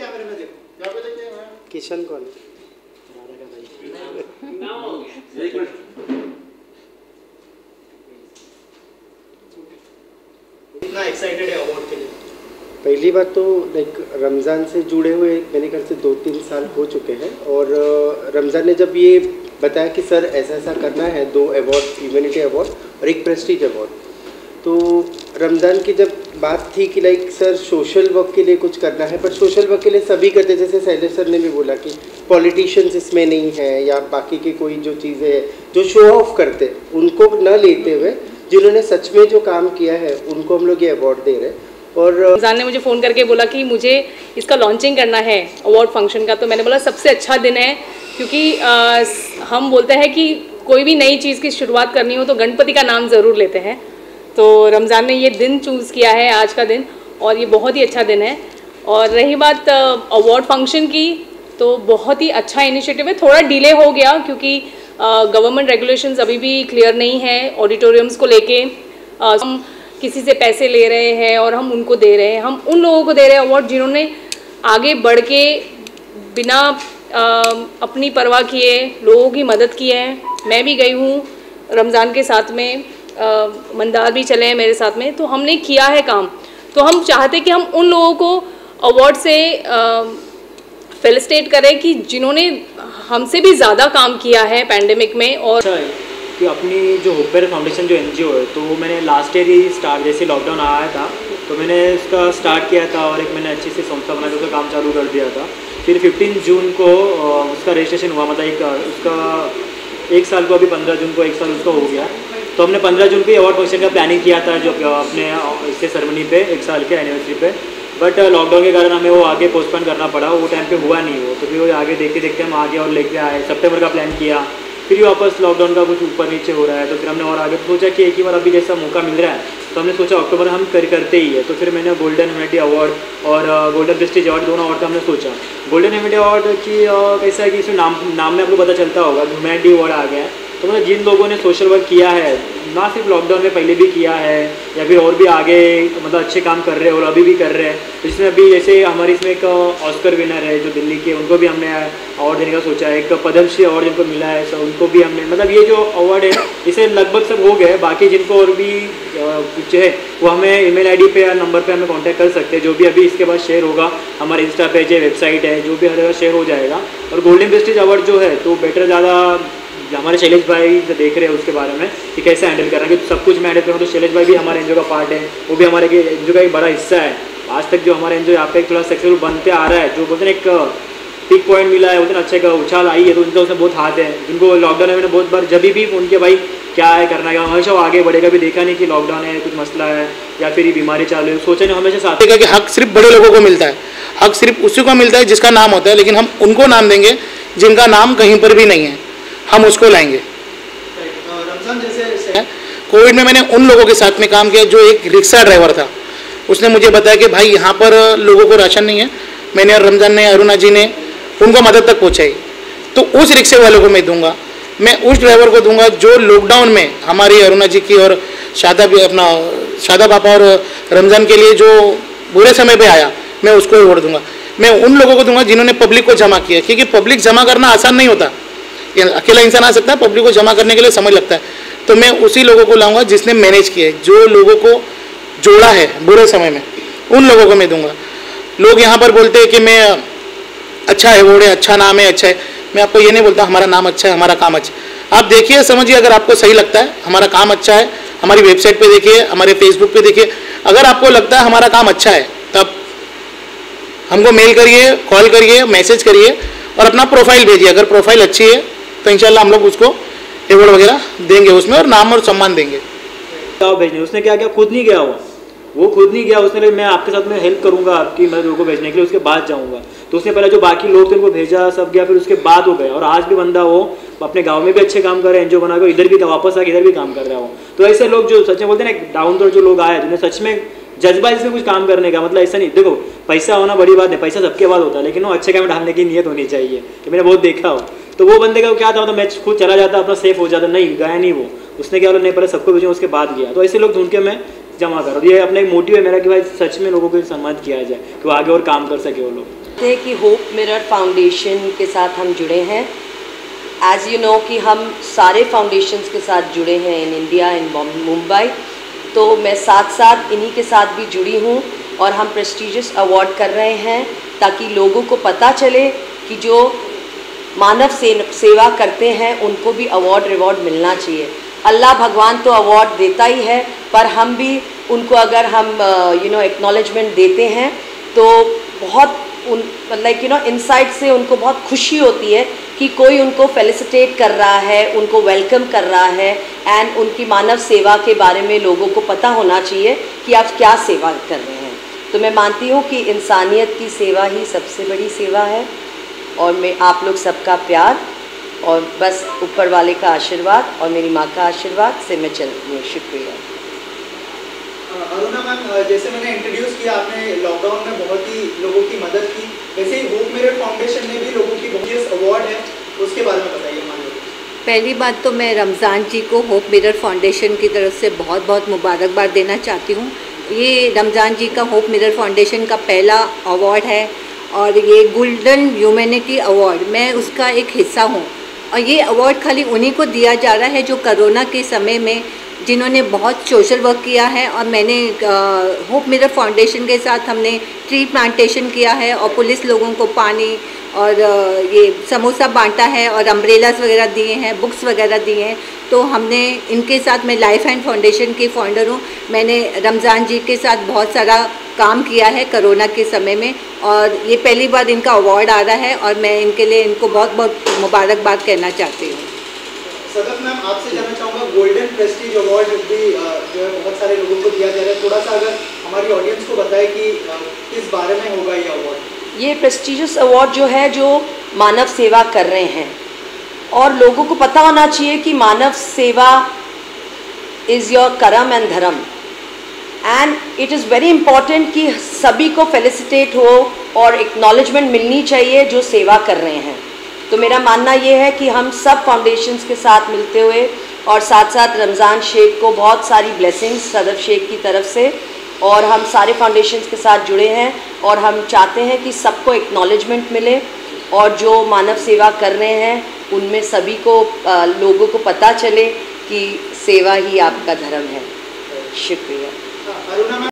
कैमरे में देखो, यहाँ पे देखते हैं किशन कौन इतना एक्साइटेड है अवार्ड के लिए। पहली बात तो लाइक रमज़ान से जुड़े हुए मेरे ख्याल से 2-3 साल हो चुके हैं और रमज़ान ने जब ये बताया कि सर ऐसा ऐसा करना है, 2 अवार्ड ह्यूमैनिटी अवार्ड और 1 प्रेस्टीज अवार्ड, तो रमज़ान की जब बात थी कि लाइक सर सोशल वर्क के लिए कुछ करना है, पर सोशल वर्क के लिए सभी करते, जैसे शैलेश सर ने भी बोला कि पॉलिटिशियंस इसमें नहीं है या बाकी की कोई जो चीज़ें हैं जो शो ऑफ करते उनको न लेते हुए जिन्होंने सच में जो काम किया है उनको हम लोग ये अवार्ड दे रहे हैं। और रमज़ान ने मुझे फ़ोन करके बोला कि मुझे इसका लॉन्चिंग करना है अवार्ड फंक्शन का, तो मैंने बोला सबसे अच्छा दिन है क्योंकि हम बोलते हैं कि कोई भी नई चीज़ की शुरुआत करनी हो तो गणपति का नाम ज़रूर लेते हैं, तो रमज़ान ने ये दिन चूज़ किया है आज का दिन और ये बहुत ही अच्छा दिन है। और रही बात अवार्ड फंक्शन की, तो बहुत ही अच्छा इनिशिएटिव है, थोड़ा डिले हो गया क्योंकि गवर्नमेंट रेगुलेशंस अभी भी क्लियर नहीं है ऑडिटोरियम्स को लेके। हम किसी से पैसे ले रहे हैं और हम उनको दे रहे हैं, हम उन लोगों को दे रहे हैं अवार्ड जिन्होंने आगे बढ़ के बिना अपनी परवाह किए लोगों की मदद की है। मैं भी गई हूँ रमज़ान के साथ में, मंदार भी चले हैं मेरे साथ में, तो हमने किया है काम, तो हम चाहते कि हम उन लोगों को अवार्ड से फेलिसिटेट करें कि जिन्होंने हमसे भी ज़्यादा काम किया है पैंडेमिक में। और कि अपनी जो होप मिरर फाउंडेशन जो एनजीओ है, तो वो मैंने लास्ट ईयर ही स्टार्ट, जैसे लॉकडाउन आया था तो मैंने उसका स्टार्ट किया था और एक मैंने अच्छे से संस्था बनाकर उसका काम चालू कर दिया था। फिर 15 जून को उसका रजिस्ट्रेशन हुआ, मतलब उसका 1 साल को अभी 15 जून को 1 साल उसका हो गया, तो हमने 15 जून को अवार्ड फंक्शन का प्लानिंग किया था जो अपने इसके सेरेमनी पे 1 साल के एनिवर्सरी पे, बट लॉकडाउन के कारण हमें वो आगे पोस्टपोन करना पड़ा, वो टाइम पे हुआ नहीं वो, तो फिर वो आगे देखते देखते हम आगे और लेके आए, सितंबर का प्लान किया, फिर वापस लॉकडाउन का कुछ ऊपर नीचे हो रहा है, तो फिर हमने और आगे सोचा कि एक ही बार अभी जैसा मौका मिल रहा है तो हमने सोचा अक्टूबर हम करते ही है, तो फिर मैंने गोल्डन ह्यूमैनिटी अवार्ड और गोल्डन प्रेस्टीज अवार्ड दोनों अवार्ड का हमने सोचा। गोल्डन ह्यूमैनिटी अवार्ड की कैसा है कि इसमें नाम में आपको पता चलता होगा ह्यूमैनिटी अवार्ड आ गया है, तो मतलब जिन लोगों ने सोशल वर्क किया है, ना सिर्फ लॉकडाउन में पहले भी किया है या फिर और भी आगे मतलब अच्छे काम कर रहे हैं और अभी भी कर रहे हैं, तो इसमें अभी जैसे हमारे इसमें एक ऑस्कर विनर है जो दिल्ली के, उनको भी हमने अवार्ड देने का सोचा है, एक पद्मश्री अवार्ड जिनको मिला है सर उनको भी हमने, मतलब ये जो अवार्ड है इसे लगभग सब हो गए, बाकी जिनको और भी कुछ है वो हमें email ID पे या नंबर पे हमें कांटेक्ट कर सकते हैं, जो भी अभी इसके बाद शेयर होगा, हमारे इंस्टा पेज है, वेबसाइट है, जो भी हर जगह शेयर हो जाएगा। और गोल्डन प्रेस्टीज अवार्ड जो है तो बेटर ज़्यादा हमारे शैलेश भाई देख रहे हैं उसके बारे में कि कैसे हैंडल करना है, कि सब कुछ मैं हैंडल करूँ, तो शैलेश भाई भी हमारे एनजीओ का पार्ट है, वो भी हमारे एनजीओ का एक बड़ा हिस्सा है। आज तक जो हमारे एनजीओ यहाँ पे थोड़ा सक्सेसफुल बनते आ रहा है, जो बोलते हैं एक पिक पॉइंट मिला है, उतना अच्छे का उछाल आई है, तो उनका उसमें बहुत हाथ है, जिनको लॉकडाउन में बहुत बार जब भी फोन किया भाई क्या है करना है, हमेशा वो आगे बढ़ेगा, भी देखा नहीं कि लॉकडाउन है कुछ मसला है या फिर बीमारी चालू है, सोचा नहीं हमेशा साथ है कि हक सिर्फ बड़े लोगों को मिलता है, हक सिर्फ उसी को मिलता है जिसका नाम होता है, लेकिन हम उनको नाम देंगे जिनका नाम कहीं पर भी नहीं है, हम उसको लाएंगे। रमज़ान जैसे कोविड में मैंने उन लोगों के साथ में काम किया, जो एक रिक्शा ड्राइवर था, उसने मुझे बताया कि भाई यहाँ पर लोगों को राशन नहीं है, मैंने और रमज़ान ने अरुणा जी ने उनको मदद तक पहुँचाई, तो उस रिक्शे वालों को मैं दूंगा, मैं उस ड्राइवर को दूंगा जो लॉकडाउन में हमारी अरुणा जी की और शादा भी अपना शादा पापा और रमज़ान के लिए जो बुरे समय पर आया, मैं उसको अवार्ड दूंगा। मैं उन लोगों को दूंगा जिन्होंने पब्लिक को जमा किया, क्योंकि पब्लिक जमा करना आसान नहीं होता, अकेला इंसान आ सकता है, पब्लिक को जमा करने के लिए समय लगता है, तो मैं उसी लोगों को लाऊंगा जिसने मैनेज किया है, जो लोगों को जोड़ा है बुरे समय में, उन लोगों को मैं दूंगा। लोग यहाँ पर बोलते हैं कि मैं अच्छा है वो है, अच्छा नाम है, अच्छा है, मैं आपको ये नहीं बोलता हमारा नाम अच्छा है, हमारा काम अच्छा है, आप देखिए समझिए, अगर आपको सही लगता है हमारा काम अच्छा है, हमारी वेबसाइट पर देखिए, हमारे फेसबुक पर देखिए, अगर आपको लगता है हमारा काम अच्छा है तब हमको मेल करिए, कॉल करिए, मैसेज करिए और अपना प्रोफाइल भेजिए, अगर प्रोफाइल अच्छी है तो इंशाल्लाह हम लोग उसको अवार्ड वगैरह देंगे उसमें और नाम और सम्मान देंगे। तो भेजने उसने क्या किया, खुद नहीं गया वो खुद नहीं गया, उसने मैं आपके साथ में हेल्प करूंगा आपकी, मैं लोगों को भेजने के लिए उसके बाद जाऊंगा, तो उसने पहले जो बाकी लोग थे उनको भेजा, सब गया, फिर उसके बाद हो गया। और आज भी बंदा वो अपने गांव में भी अच्छे काम कर रहे हैं, एनजीओ बनाकर इधर भी वापस आकर इधर भी काम कर रहा हो, तो ऐसे लोग जो सच में बोलते हैं ना डाउन टू अर्थ जो लोग आए, जिन्हें सच में जज्बा इसमें कुछ काम करने का, मतलब ऐसा नहीं, देखो पैसा होना बड़ी बात है, पैसा सबके बाद होता है, लेकिन वो अच्छे काम डालने की नीयत होनी चाहिए, कि मैंने बहुत देखा हो, तो वो बंदे का क्या था, मतलब मैं खुद चला जाता अपना सेफ हो जाता, नहीं गया नहीं वो, उसने क्या बोला नहीं पहले सबको भेजूँ उसके बाद गया, तो ऐसे लोग ढूंढ के मैं जमा कर, ये अपना एक मोटिव है मेरा कि भाई सच में लोगों को सम्मान किया जाए कि वो आगे और काम कर सके वो लोग। कि होप मिरर फाउंडेशन के साथ हम जुड़े हैं। एज़ यू नो कि हम सारे फाउंडेशंस के साथ जुड़े हैं इन इंडिया, इन मुंबई, तो मैं साथ साथ इन्हीं के साथ भी जुड़ी हूँ और हम प्रेस्टीजियस अवार्ड कर रहे हैं ताकि लोगों को पता चले कि जो मानव सेवा करते हैं उनको भी अवार्ड रिवॉर्ड मिलना चाहिए। अल्लाह भगवान तो अवार्ड देता ही है, पर हम भी उनको अगर हम एक्नॉलेजमेंट देते हैं तो बहुत इनसाइड से उनको बहुत खुशी होती है कि कोई उनको फेलिसिटेट कर रहा है, उनको वेलकम कर रहा है। एंड उनकी मानव सेवा के बारे में लोगों को पता होना चाहिए कि आप क्या सेवा कर रहे हैं। तो मैं मानती हूँ कि इंसानियत की सेवा ही सबसे बड़ी सेवा है और मैं आप लोग सबका प्यार और बस ऊपर वाले का आशीर्वाद और मेरी माँ का आशीर्वाद से मैं चलती हूँ। शुक्रिया। अरुणा मैम, जैसे मैंने इंट्रोड्यूस किया, आपने लॉकडाउन में बहुत ही लोगों की मदद की, वैसे ही होप मिरर फाउंडेशन ने भी लोगों की बहुत अवार्ड है, उसके बारे में बताइए। हमारे पहली बात तो मैं रमज़ान जी को होप मिरर फाउंडेशन की तरफ से बहुत बहुत मुबारकबाद देना चाहती हूँ। ये रमज़ान जी का होप मिरर फाउंडेशन का पहला अवार्ड है और ये गोल्डन ह्यूमैनिटी अवार्ड, मैं उसका एक हिस्सा हूँ और ये अवार्ड खाली उन्हीं को दिया जा रहा है जो कोरोना के समय में जिन्होंने बहुत सोशल वर्क किया है। और मैंने होप मिरर फाउंडेशन के साथ हमने ट्री प्लांटेशन किया है और पुलिस लोगों को पानी और ये समोसा बांटा है और अम्ब्रेलास वगैरह दिए हैं, बुक्स वगैरह दिए हैं। तो हमने इनके साथ, मैं लाइफ एंड फाउंडेशन की फाउंडर हूँ, मैंने रमज़ान जी के साथ बहुत सारा काम किया है कोरोना के समय में और ये पहली बार इनका अवार्ड आ रहा है और मैं इनके लिए इनको बहुत बहुत मुबारकबाद कहना चाहती हूँ। सदत मैम, आपसे जानना चाहूँगा, गोल्डन प्रेस्टीज अवार्ड भी जो है बहुत सारे लोगों को दिया जा रहा है, थोड़ा सा अगर हमारी ऑडियंस को बताए कि किस बारे में होगा ये अवार्ड। ये प्रेस्टीजियस अवार्ड जो है जो मानव सेवा कर रहे हैं और लोगों को पता होना चाहिए कि मानव सेवा is your karam and dharm and it is very important कि सभी को फेलिसिटेट हो और एक्नॉलेजमेंट मिलनी चाहिए जो सेवा कर रहे हैं। तो मेरा मानना ये है कि हम सब फाउंडेशंस के साथ मिलते हुए और साथ साथ रमज़ान शेख को बहुत सारी ब्लेसिंग्स सदर शेख की तरफ से, और हम सारे फाउंडेशंस के साथ जुड़े हैं और हम चाहते हैं कि सबको एक्नॉलेजमेंट मिले और जो मानव सेवा कर रहे हैं उनमें सभी को लोगों को पता चले कि सेवा ही आपका धर्म है। शुक्रिया। अरुणा।